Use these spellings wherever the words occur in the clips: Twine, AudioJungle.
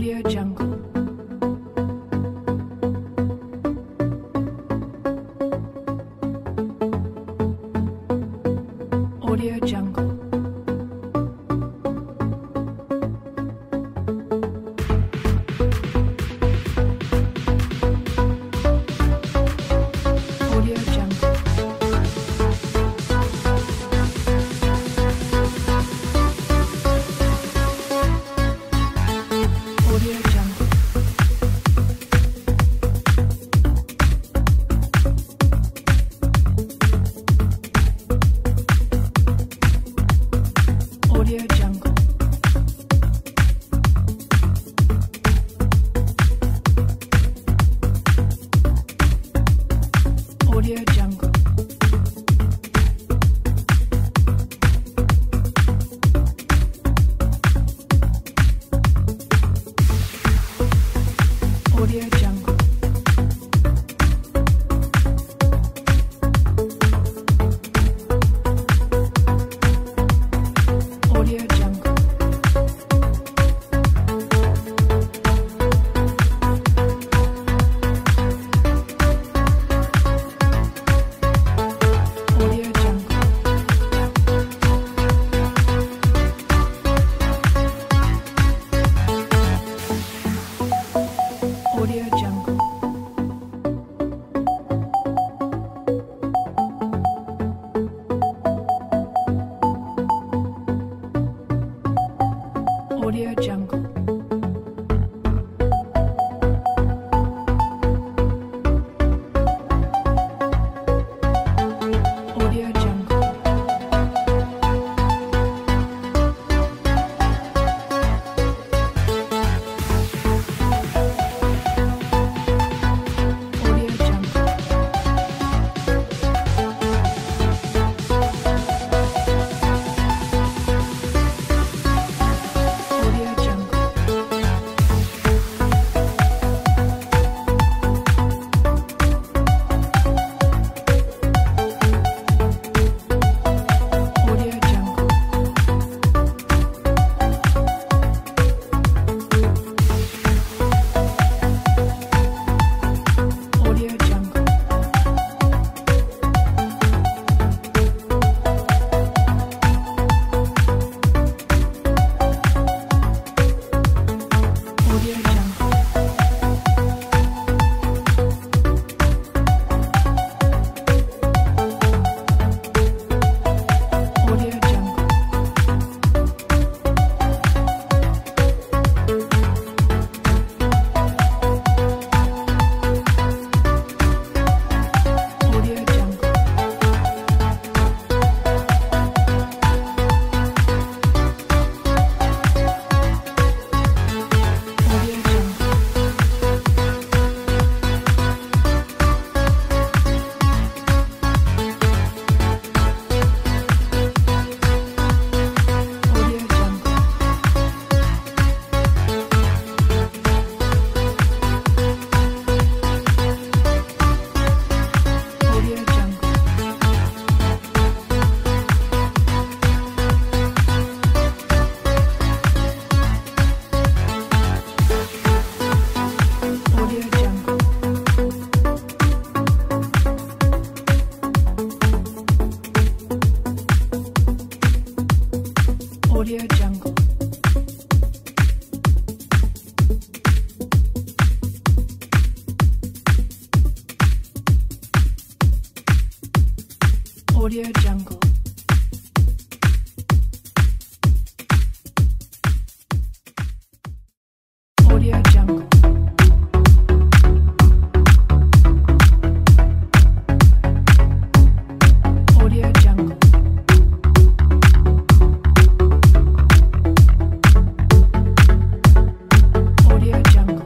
AudioJungle. AudioJungle. AudioJungle. AudioJungle. AudioJungle. AudioJungle. AudioJungle. AudioJungle. AudioJungle.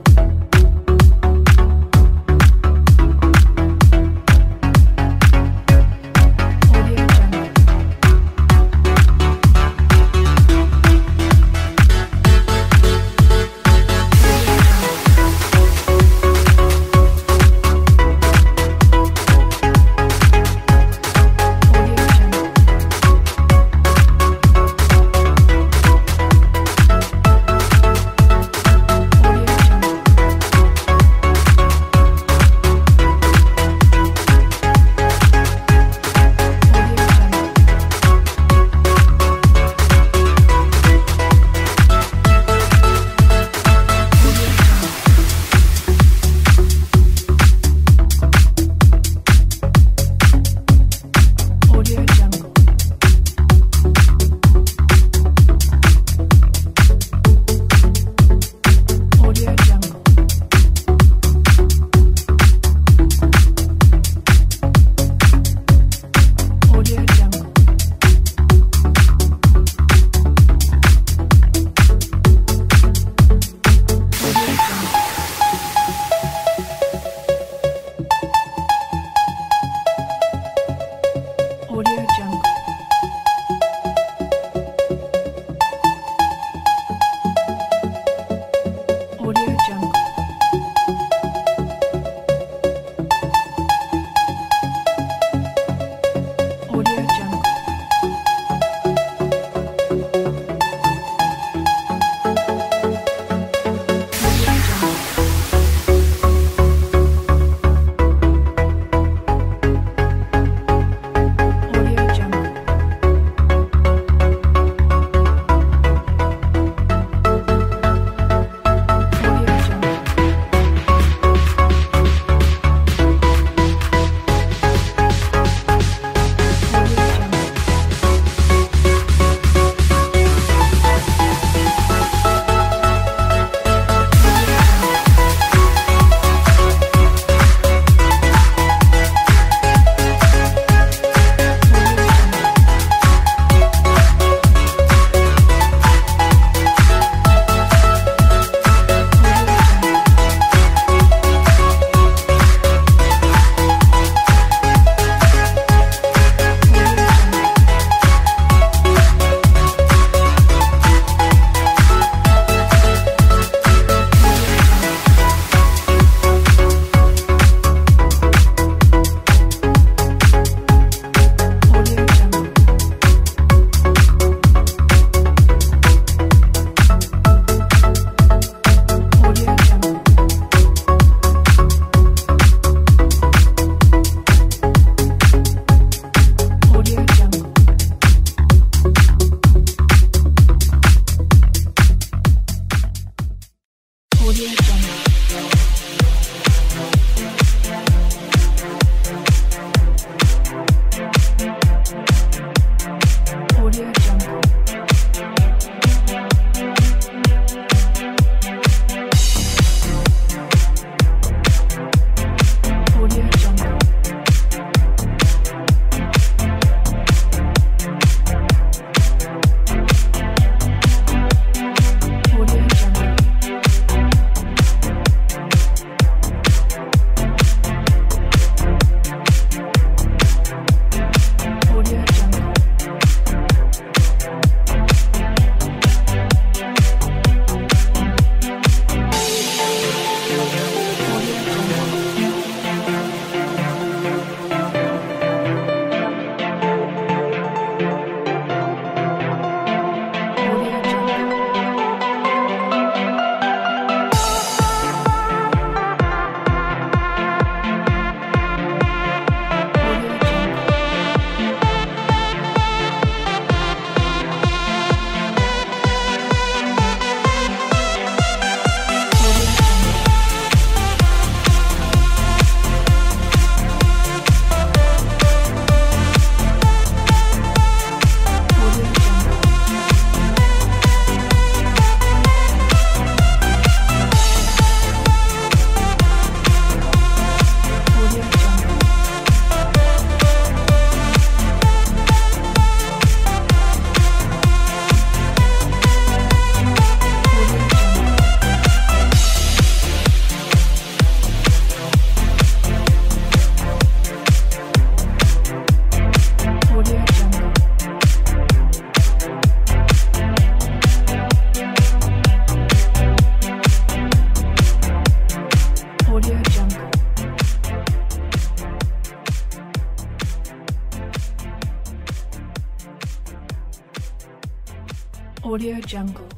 AudioJungle.